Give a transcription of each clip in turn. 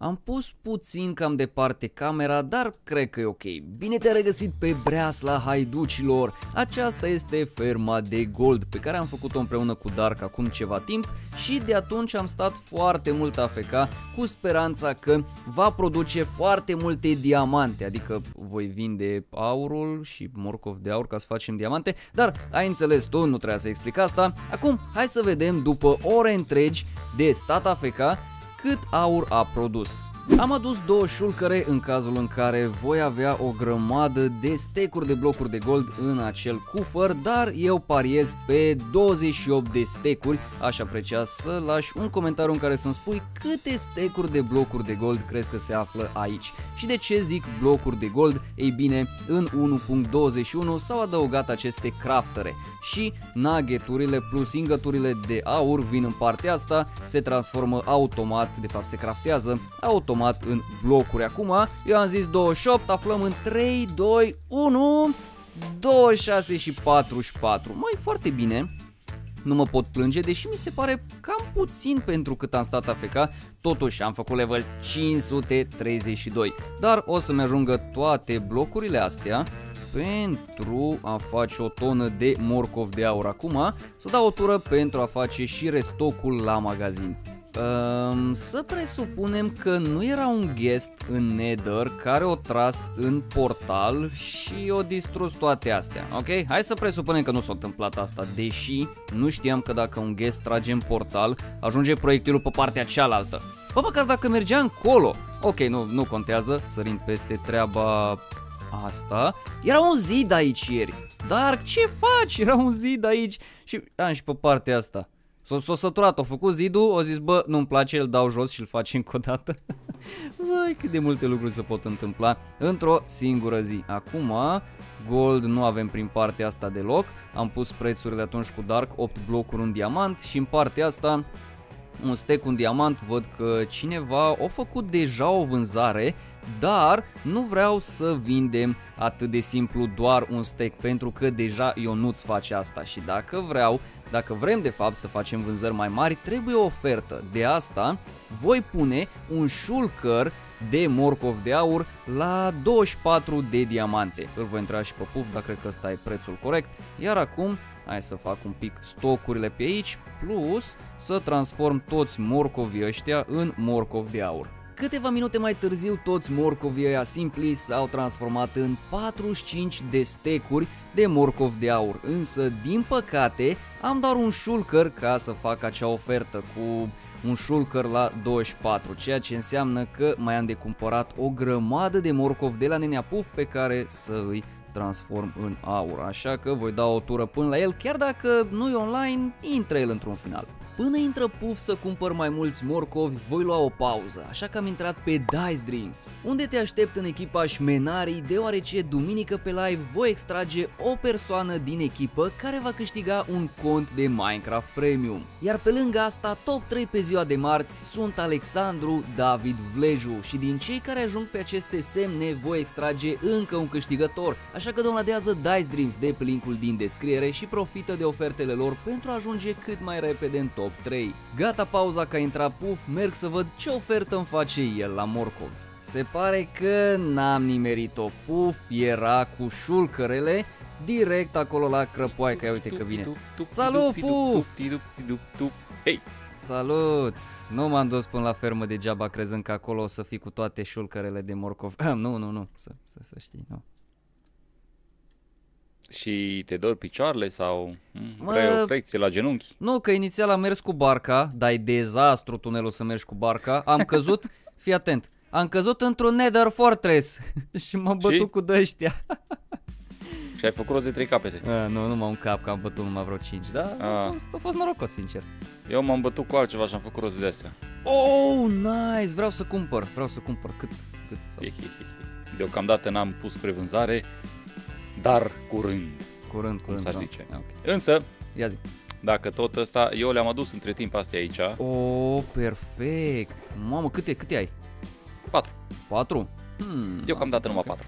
Am pus puțin cam departe camera, dar cred că e ok. Bine te-am regăsit pe Breasla Haiducilor. Aceasta este ferma de gold pe care am făcut-o împreună cu Dark acum ceva timp și de atunci am stat foarte mult AFK cu speranța că va produce foarte multe diamante. Adică voi vinde aurul și morcov de aur ca să facem diamante, dar ai înțeles tu, nu trebuia să explic asta. Acum hai să vedem după ore întregi de stat AFK cât aur a produs. Am adus două șulcăre în cazul în care voi avea o grămadă de stecuri de blocuri de gold în acel cufăr, dar eu pariez pe 28 de stecuri. Aș aprecia să lași un comentariu în care să-mi spui câte stecuri de blocuri de gold crezi că se află aici. Și de ce zic blocuri de gold? Ei bine, în 1.21 s-au adăugat aceste craftere și nuggeturile plus ingăturile de aur vin în partea asta, se transformă automat, de fapt se craftează automat în blocuri. Acum eu am zis 28, aflăm în 3, 2, 1, 26 și 44. Mai foarte bine, nu mă pot plânge, deși mi se pare cam puțin pentru cât am stat AFK. Totuși am făcut level 532, dar o să-mi ajungă toate blocurile astea pentru a face o tonă de morcov de aur. Acum să dau o tură pentru a face și restocul la magazin. Să presupunem că nu era un guest în Nether care o tras în portal și o distrus toate astea, ok? Hai să presupunem că nu s-a întâmplat asta, deși nu știam că dacă un guest trage în portal, ajunge proiectilul pe partea cealaltă. Bă, măcar dacă mergea încolo, ok, nu contează, sărind peste treaba asta. Era un zid aici ieri, dar ce faci? Era un zid aici și, și pe partea asta. S-a săturat, a făcut zidul, a zis, bă, nu-mi place, îl dau jos și îl face încă o dată. Vai, cât de multe lucruri se pot întâmpla într-o singură zi. Acum, gold nu avem prin partea asta deloc. Am pus prețurile atunci cu Dark, 8 blocuri, un diamant și în partea asta un stec, un diamant. Văd că cineva a făcut deja o vânzare, dar nu vreau să vindem atât de simplu doar un stec, pentru că deja Ionuț face asta și dacă vrem de fapt să facem vânzări mai mari, trebuie o ofertă. De asta voi pune un șulcăr de morcov de aur la 24 de diamante. Îl voi intra și pe Puf, dar cred că ăsta e prețul corect. Iar acum hai să fac un pic stocurile pe aici, plus să transform toți morcovii ăștia în morcov de aur. Câteva minute mai târziu, toți morcovii ăia simpli s-au transformat în 45 de stecuri de morcov de aur. Însă, din păcate, am doar un shulker ca să fac acea ofertă cu un shulker la 24, ceea ce înseamnă că mai am de cumpărat o grămadă de morcov de la nenea Puf pe care să îi transform în aur, așa că voi da o tură până la el, chiar dacă nu e online, intră el într-un final. Până intră Puf să cumpăr mai mulți morcovi, voi lua o pauză, așa că am intrat pe Dice Dreams, unde te aștept în echipa șmenarii, deoarece duminică pe live voi extrage o persoană din echipă care va câștiga un cont de Minecraft Premium. Iar pe lângă asta, top 3 pe ziua de marți sunt Alexandru, David, Vleju și din cei care ajung pe aceste semne voi extrage încă un câștigător, așa că downloadează Dice Dreams de pe linkul din descriere și profită de ofertele lor pentru a ajunge cât mai repede în top 3. Gata pauza că a intrat Puf, merg să văd ce ofertă îmi face el la morcov. Se pare că n-am nimerit-o, Puf era cu șulcărele direct acolo la crăpoaica, ia uite că vine. Salut Puf! Hei! Salut! Nu m-am dus până la fermă degeaba crezând că acolo o să fii cu toate șulcărele de morcov. Nu, să știi, nu. Și te dor picioarele sau vrei o flecție la genunchi? Nu, că inițial am mers cu barca, dar e dezastru tunelul să mergi cu barca. Am căzut, fii atent, am căzut într-un Nether Fortress și m-am bătut cu dăștia. Și ai făcut rost de 3 capete? Nu m-am un cap, că am bătut numai vreo 5, dar a fost norocos, sincer. Eu m-am bătut cu altceva și am făcut rost de astea. Oh, nice, vreau să cumpăr, cât? Deocamdată n-am pus spre vânzare. Dar curând, cum s-ar zice. Okay. Însă, ia zi. Dacă tot ăsta, eu le-am adus între timp astea aici. Oh, perfect. Mamă, câte ai? 4. 4? Eu cam dată numai 4.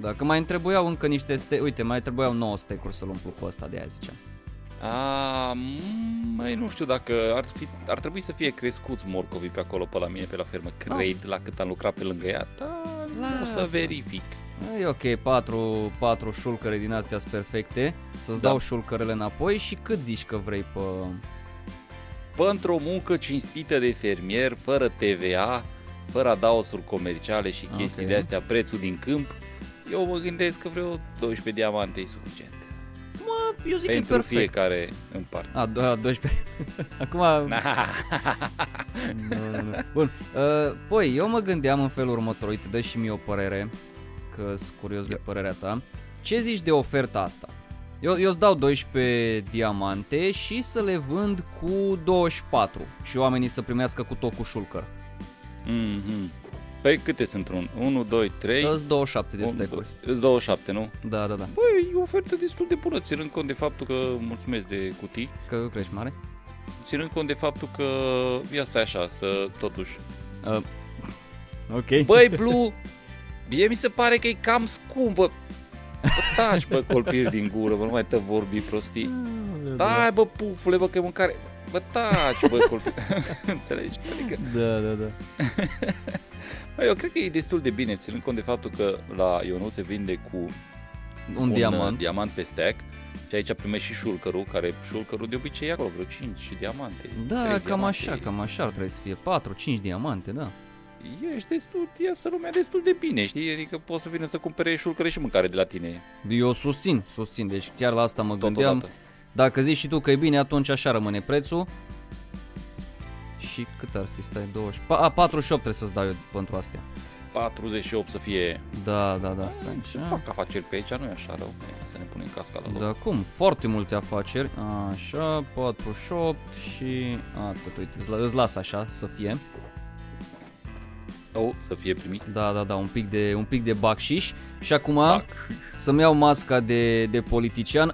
Dacă mai trebuiau încă niște, uite, mai trebuiau 9 stecuri să-l umplu pe ăsta, de aia ziceam. Mai nu știu dacă ar trebui să fie crescuți morcovii pe acolo, pe la mine, pe la fermă. Cred, la cât am lucrat pe lângă ea, dar o să verific. E ok, 4 șulcăre din astea sunt perfecte. Să-ți dau șulcărele înapoi. Și cât zici că vrei pe... Pentru o muncă cinstită de fermier, fără TVA, fără adaosuri comerciale și chestii de astea, prețul din câmp, eu mă gândesc că vreo 12 diamante e suficient. Mă, eu zic că e perfect. Pentru fiecare în parte. A, 12. Acum... Bun, păi eu mă gândeam în felul următor, uite, dă și mie o părere, că sunt curios de părerea ta. Ce zici de oferta asta? Eu îți dau 12 diamante și să le vând cu 24 și oamenii să primească cu tot cu șulcăr. Păi câte sunt într-un? 1, 2, 3... Îți 27 de stack-uri. Îți 27, nu? Da, da, da. Păi, e o ofertă destul de bună, ținând cont de faptul că... Mulțumesc de cutii. Că crești mare? Ținând cont de faptul că... Ia stai așa, să... Totuși... Ok. Băi, Blue, mie mi se pare că e cam scumpă. Taci, bă, colpiri din gură, bă, nu mai te vorbi prostii. Da, bă, pufule, bă, că e mâncare. Bă, taci, bă, colpiri. Înțelegi? Adică... Da, da, da. Eu cred că e destul de bine, ținând cont de faptul că la Ionuț se vinde cu un diamant pe stack. Și aici primești și șulcărul, care șulcărul de obicei e acolo, vreo 5 diamante. Da, cam diamante. Așa, cam așa ar trebui să fie, 4-5 diamante, da. Ești destul, iasă lumea destul de bine, știi? Adică poți să vină să cumpere șulcăre și mâncare de la tine. Eu susțin, deci chiar la asta mă gândeam. Dacă zici și tu că e bine, atunci așa rămâne prețul. Și cât ar fi, stai, 48 trebuie să-ți dau eu pentru astea. 48 să fie. Da, da, da, stai. Ce fac afaceri pe aici, nu e așa rău, să ne punem casca la loc. Da, cum? Foarte multe afaceri. Așa, 48 și atât, uite, îți las așa să fie. Să fie primit. Da, da, da, un pic de bacșiș. Și acum să-mi iau masca de politician.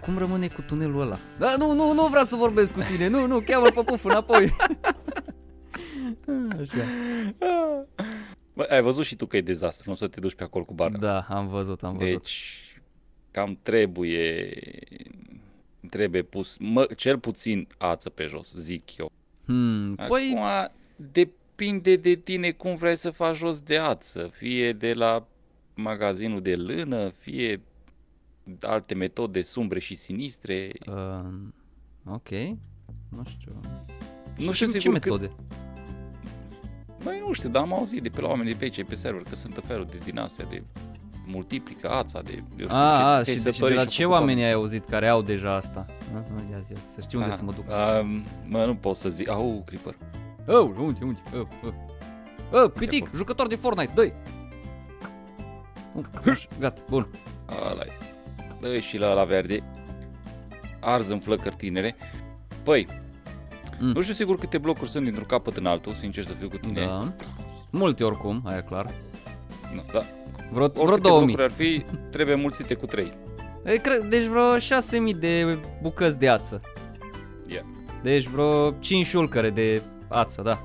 Cum rămâne cu tunelul ăla? Da, nu vreau să vorbesc cu tine. Nu, cheamă pe Puf înapoi. Așa. Bă, ai văzut și tu că e dezastru, nu o să te duci pe acolo cu barca. Da, am văzut. Deci cam trebuie pus cel puțin ață pe jos, zic eu. Acum depinde de tine cum vrei să faci jos de ață, fie de la magazinul de lână, fie alte metode sumbre și sinistre. Ok, nu știu. Nu știu ce metode. Băi, nu știu, dar am auzit de pe la oameni de pe aici, pe server, că sunt în felul de din astea, de multiplică ața, de... și de la ce oameni ai auzit care au deja asta? Ia, să știu unde să mă duc. Mă, nu pot să zic. Au, creeper. Unde? Critic, jucător de Fortnite, dă-i! Gata, bun. Ala-i. Dă-i și la verde. Arz în flăcări tinere. Păi, nu știu sigur câte blocuri sunt dintr-un capăt în altul, sincer să fiu cu tine. Da. Multe oricum, aia clar. Nu, da. Vreo 2000. Ar fi, trebuie mulțite cu 3. Deci vreo 6000 de bucăți de ață. Yeah. Deci vreo 5 șulcăre de... ață, da.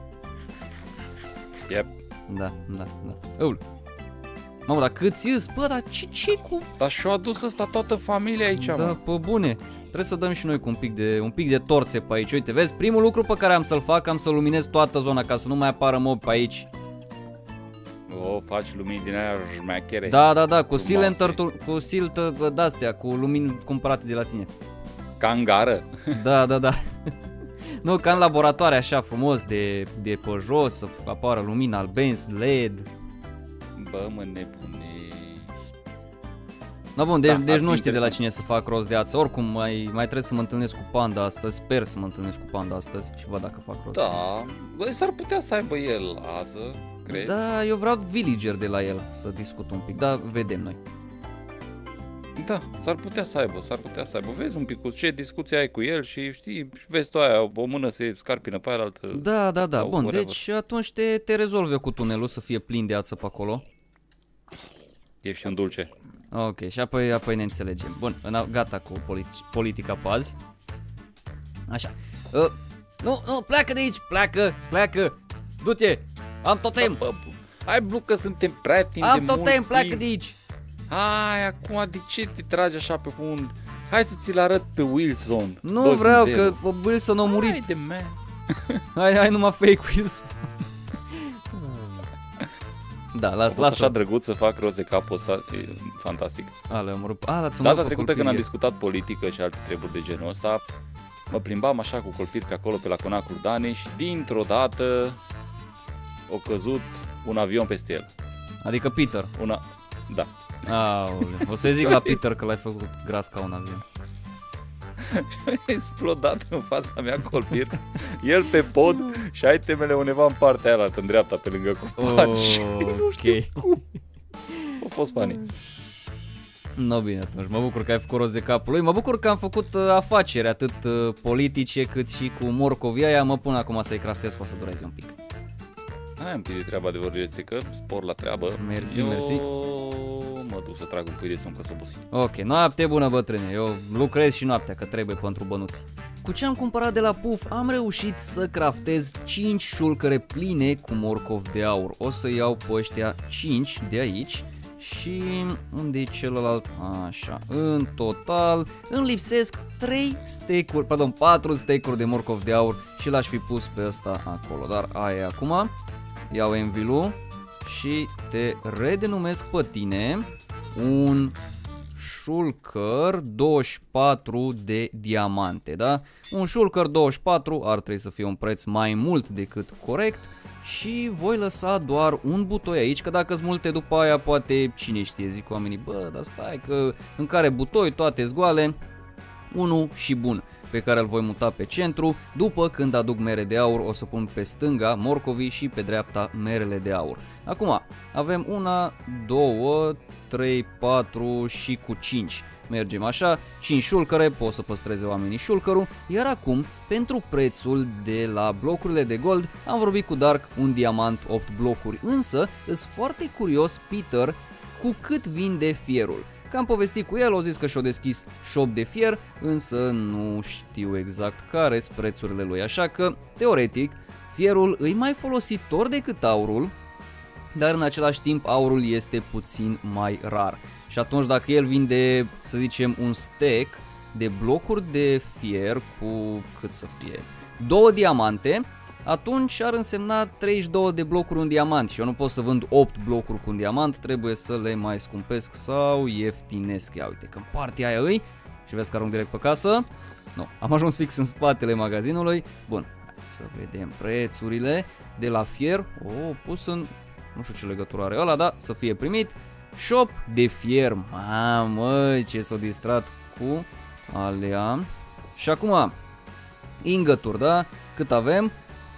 Yep. Da. Mamă, dar câți îți? Bă, dar ce cu... Dar și-o adus asta toată familia aici, da, mă. Pe bune. Trebuie să dăm și noi cu un pic de torțe pe aici. Uite, vezi, primul lucru pe care am să-l fac, am să luminez toată zona ca să nu mai apară mob pe aici. Faci lumini din aia jmechere. Da, cu silenterul, cu siltă de-astea, cu lumini cumpărate de la tine. Ca în gară. Da. Nu, ca în laboratoare așa frumos de pe jos, să apară lumina, albenz, LED. Bă, mă nebunești. Da, bun, deci nu știu de la cine să fac rost de ață. Oricum, mai trebuie să mă întâlnesc cu Panda astăzi. Sper să mă întâlnesc cu Panda astăzi și văd dacă fac rost. Da, bă, s-ar putea să aibă el ață, cred. Da, eu vreau villager de la el să discut un pic, dar vedem noi. Da, s-ar putea să aibă. Vezi un pic cu ce discuție ai cu el și știi, vezi tu aia, o mână se scarpină pe aia altă. Da, bun, deci atunci te rezolv eu cu tunelul să fie plin de ață pe acolo. Ești un dulce. Ok, și apoi ne înțelegem. Bun, gata cu politica pe azi. Așa. Nu, pleacă de aici, pleacă, du-te, am totem. Hai, Blu, că suntem prea timp de mult. Am totem, pleacă de aici. Acum de ce te tragi așa pe fund? Hai să ți-l arăt pe Wilson. Nu vreau, că Wilson a murit. Hai de mea. Hai numai fake Wilson. Da, lasă. Așa drăguț să fac rost de capul ăsta, e fantastic. Ale, am rupt. Data trecută când am discutat politică și alte treburi de genul ăsta, mă plimbam așa cu colpiri pe acolo, pe la conacul Dane și dintr-o dată a căzut un avion peste el. Adică Peter. Da. Aole, o să zic la Peter că l-ai făcut gras ca un avion. Explodat în fața mea colpir. El pe pod și itemele undeva în partea aia, în dreapta, pe lângă copaci. Ok. A fost funny. No, bine, atunci mă bucur că ai făcut rost de capul lui. Mă bucur că am făcut afaceri atât politice cât și cu morcovia aia. Mă pun acum să-i craftez, poate să dureze un pic. Hai un pic de treaba, adevărul este că spor la treabă. Mersi, mersi. Mă duc să trag un pui de somn că s-a obosit. Ok, noapte bună, bătrâne. Eu lucrez și noaptea că trebuie pentru bănuți. Cu ce am cumpărat de la Puf am reușit să craftez 5 șulcăre pline cu morcov de aur. O să iau pe ăștia 5 de aici. Și unde e celălalt? Așa, în total îmi lipsesc 4 steak-uri de morcov de aur și l-aș fi pus pe ăsta acolo. Dar aia e acum. Iau Envilu și te redenumesc pe tine un șulcăr 24 de diamante, da? Un șulcăr 24 ar trebui să fie un preț mai mult decât corect. Și voi lăsa doar un butoi aici, că dacă sunt multe după aia poate, cine știe, zic oamenii, bă, dar stai că în care butoi toate zgoale, unul și bun, pe care îl voi muta pe centru. După când aduc mere de aur o să pun pe stânga morcovii și pe dreapta merele de aur. Acum avem 1, 2, 3, 4 și cu 5. Mergem așa, 5 șulcăre, pot să păstreze oamenii șulcărul, iar acum, pentru prețul de la blocurile de gold, am vorbit cu Dark, un diamant, 8 blocuri, însă, îs foarte curios, Peter, cu cât vinde fierul. Că am povestit cu el, au zis că și-a deschis shop de fier, însă nu știu exact care sunt prețurile lui, așa că, teoretic, fierul îi mai folositor decât aurul, dar în același timp aurul este puțin mai rar. Și atunci dacă el vinde, să zicem, un stack de blocuri de fier cu cât să fie 2 diamante, atunci ar însemna 32 de blocuri un diamant și eu nu pot să vând 8 blocuri cu un diamant, trebuie să le mai scumpesc sau ieftinesc. Ia uite că în partea aia îi și vezi că arunc direct pe casă. Nu, am ajuns fix în spatele magazinului. Bun, să vedem prețurile de la fier. Pus în, nu știu ce legătură are ăla, dar să fie primit. Shop de fier, mamă, ce s-a distrat cu alea. Și acum, ingături, da? Cât avem?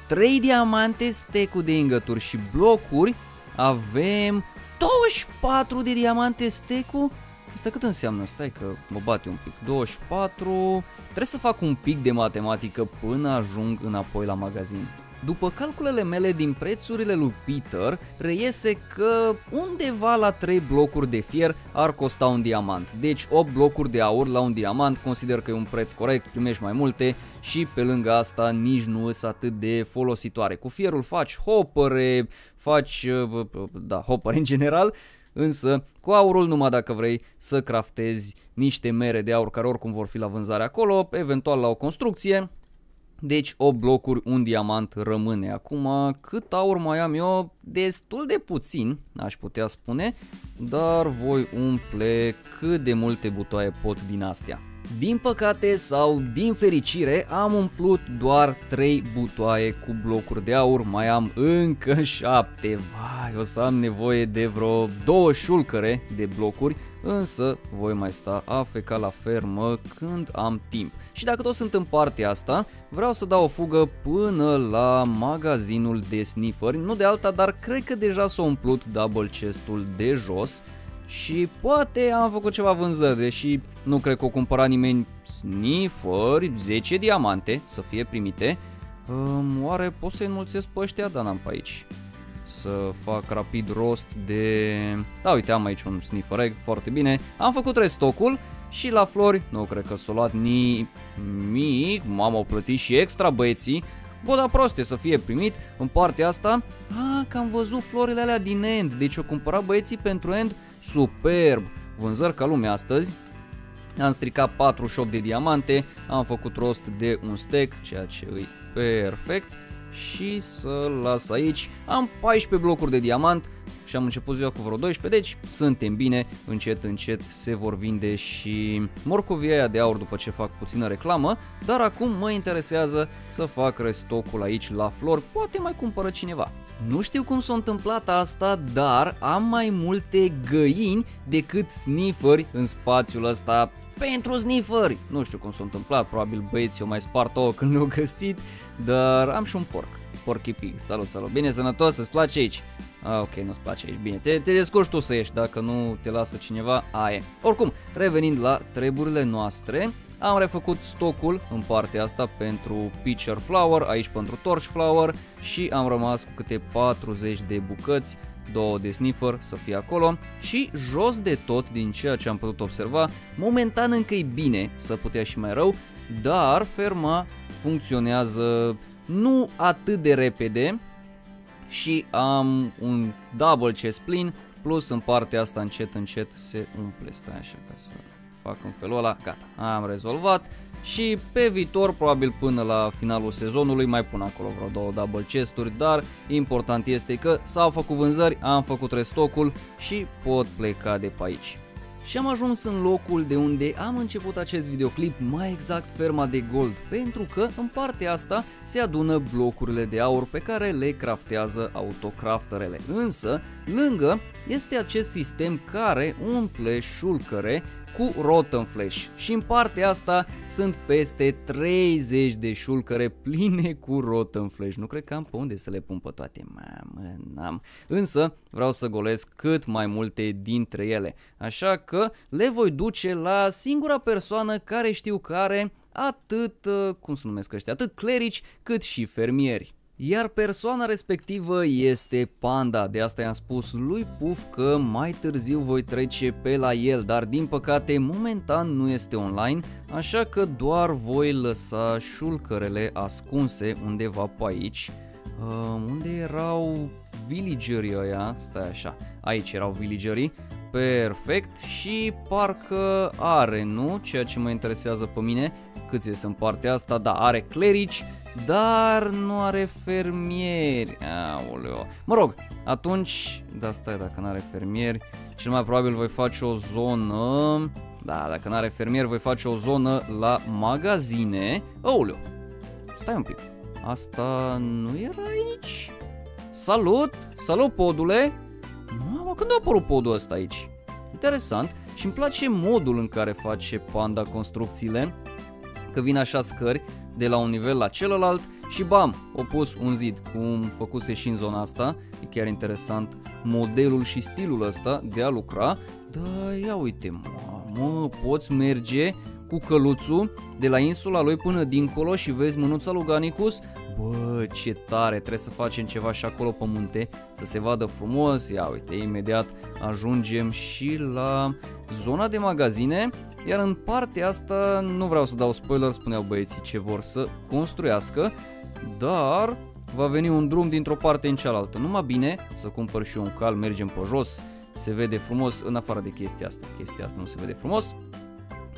3 diamante, stack-ul de ingături și blocuri. Avem 24 de diamante, stack-ul. Asta cât înseamnă? Stai că mă bate un pic. 24. Trebuie să fac un pic de matematică până ajung înapoi la magazin. După calculele mele din prețurile lui Peter, reiese că undeva la 3 blocuri de fier ar costa un diamant. Deci 8 blocuri de aur la un diamant, consider că e un preț corect, primești mai multe și pe lângă asta nici nu sunt atât de folositoare. Cu fierul faci hopere, hopere în general, însă cu aurul numai dacă vrei să craftezi niște mere de aur care oricum vor fi la vânzare acolo, eventual la o construcție. Deci 8 blocuri, un diamant rămâne. Acum, cât aur mai am eu? Destul de puțin, aș putea spune, dar voi umple cât de multe butoaie pot din astea. Din păcate sau din fericire, am umplut doar 3 butoaie cu blocuri de aur, mai am încă 7. Vai, o să am nevoie de vreo 2 șulcăre de blocuri, însă voi mai sta afeca la fermă când am timp. Și dacă tot sunt în partea asta, vreau să dau o fugă până la magazinul de sniffer, nu de alta, dar cred că deja s-a umplut double chest-ul de jos și poate am făcut ceva vânzări, deși nu cred că o cumpăra nimeni. Sniffer, 10 diamante să fie primite. Oare pot să înmulțesc pe ăștia? Dar n-am pe aici. Să fac rapid rost de... Da, uite, am aici un sniffer egg, foarte bine. Am făcut restocul. Și la flori, nu cred că s-a luat nimic, m-am plătit și extra băieții, bă, da proste să fie primit în partea asta. Că am văzut florile alea din end, deci o cumpărat băieții pentru end, superb, vânzări ca lumea astăzi. Am stricat 48 de diamante, am făcut rost de un stack, ceea ce e perfect. Și să-l las aici. Am 14 blocuri de diamant și am început ziua cu vreo 12, deci suntem bine. Încet, încet se vor vinde și morcovia aia de aur după ce fac puțină reclamă. Dar acum mă interesează să fac restocul aici la flori, poate mai cumpără cineva. Nu știu cum s-a întâmplat asta, dar am mai multe găini decât sniferi în spațiul ăsta pentru sniferi. Nu știu cum s-a întâmplat, probabil băieții au mai spart ouă când le-au găsit, dar am și un porc, Porky Pig. Salut, salut, bine, sănătos, îți place aici? Ah, ok, nu-ți place aici, bine, te descurci tu să ieși, dacă nu te lasă cineva, aia. Oricum, revenind la treburile noastre, am refăcut stocul în partea asta pentru Pitcher Flower, aici pentru Torch Flower și am rămas cu câte 40 de bucăți, 2 de sniffer să fie acolo și jos de tot, din ceea ce am putut observa, momentan încă e bine, să putea și mai rău, dar ferma funcționează nu atât de repede și am un double chest plin, plus în partea asta încet încet se umple, stai așa ca să fac în felul ăla, gata, am rezolvat și pe viitor, probabil până la finalul sezonului, mai pun acolo vreo 2 double chest-uri, dar important este că s-au făcut vânzări, am făcut restocul și pot pleca de pe aici. Și am ajuns în locul de unde am început acest videoclip, mai exact ferma de gold, pentru că în partea asta se adună blocurile de aur pe care le craftează autocrafterele. Însă, lângă este acest sistem care umple șulcăre cu Rotten Flesh și în partea asta sunt peste 30 de șulcăre pline cu Rotten Flesh. Nu cred că am pe unde să le pun pe toate, mamă, n-am. Însă vreau să golesc cât mai multe dintre ele, așa că le voi duce la singura persoană care știu că are atât, cum se numesc ăștia, atât clerici cât și fermieri. Iar persoana respectivă este Panda, de asta i-am spus lui Puf că mai târziu voi trece pe la el, dar din păcate momentan nu este online, așa că doar voi lăsa șulcărele ascunse undeva pe aici. Unde erau villagerii ăia? Stai așa, aici erau villagerii, perfect, și parcă are, nu? Ceea ce mă interesează pe mine, câți ies în partea asta, da, are clerici, dar nu are fermieri. Aoleo. Mă rog, atunci, da, stai, dacă nu are fermieri, cel mai probabil voi face o zonă, da, dacă nu are fermieri, voi face o zonă la magazine. Aoleo, stai un pic, asta nu era aici? Salut, salut podule! Mamă, când a apărut podul ăsta aici? Interesant, și îmi place modul în care face Panda construcțiile, că vin așa scări de la un nivel la celălalt și bam, au pus un zid, cum făcuse și în zona asta. E chiar interesant modelul și stilul ăsta de a lucra. Da, ia uite, mamă, poți merge cu căluțul de la insula lui până dincolo și vezi mânuța lui Ganicus. Bă, ce tare, trebuie să facem ceva și acolo pe munte, să se vadă frumos. Ia uite, imediat ajungem și la zona de magazine. Iar în partea asta, nu vreau să dau spoiler, spuneau băieții ce vor să construiască, dar va veni un drum dintr-o parte în cealaltă. Numai bine, să cumpăr și eu un cal, mergem pe jos, se vede frumos, în afară de chestia asta nu se vede frumos,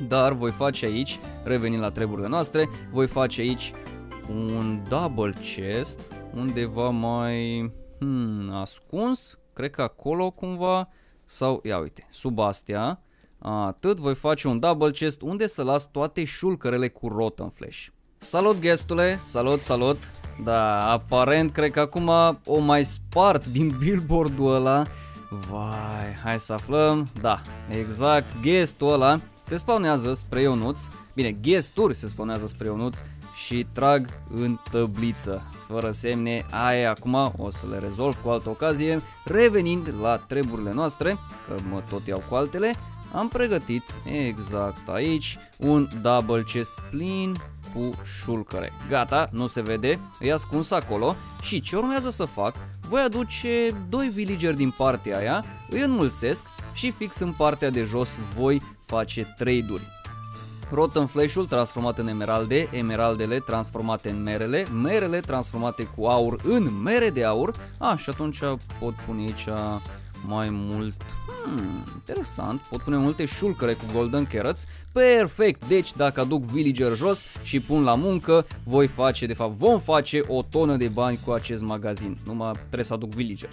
dar voi face aici, revenind la treburile noastre, voi face aici un double chest, undeva mai ascuns, cred că acolo cumva, sau ia uite, sub astea. Atât, voi face un double chest unde să las toate șulcărele cu Rotten Flesh. Salut, guestule, salut, salut. Da, aparent cred că acum o mai spart din billboard-ul ăla. Vai, hai să aflăm. Da, exact, guest-ul ăla se spawnează spre Ionuț. Bine, guest-uri se spawnează spre Ionuț și trag în tăbliță, fără semne, aia acum o să le rezolv cu altă ocazie. Revenind la treburile noastre, că mă tot iau cu altele, am pregătit exact aici un double chest plin cu șulcăre. Gata, nu se vede, e ascuns acolo și ce urmează să fac, voi aduce 2 villageri din partea aia, îi înmulțesc și fix în partea de jos voi face trade-uri. Rotten Flash-ul transformat în emeralde, emeraldele transformate în merele, merele transformate cu aur în mere de aur. Și atunci pot pune aici mai mult. Interesant, pot pune multe șulcăre cu golden carrots. Perfect, deci dacă aduc villager jos și pun la muncă, vom face o tonă de bani cu acest magazin. Numai trebuie să aduc villager.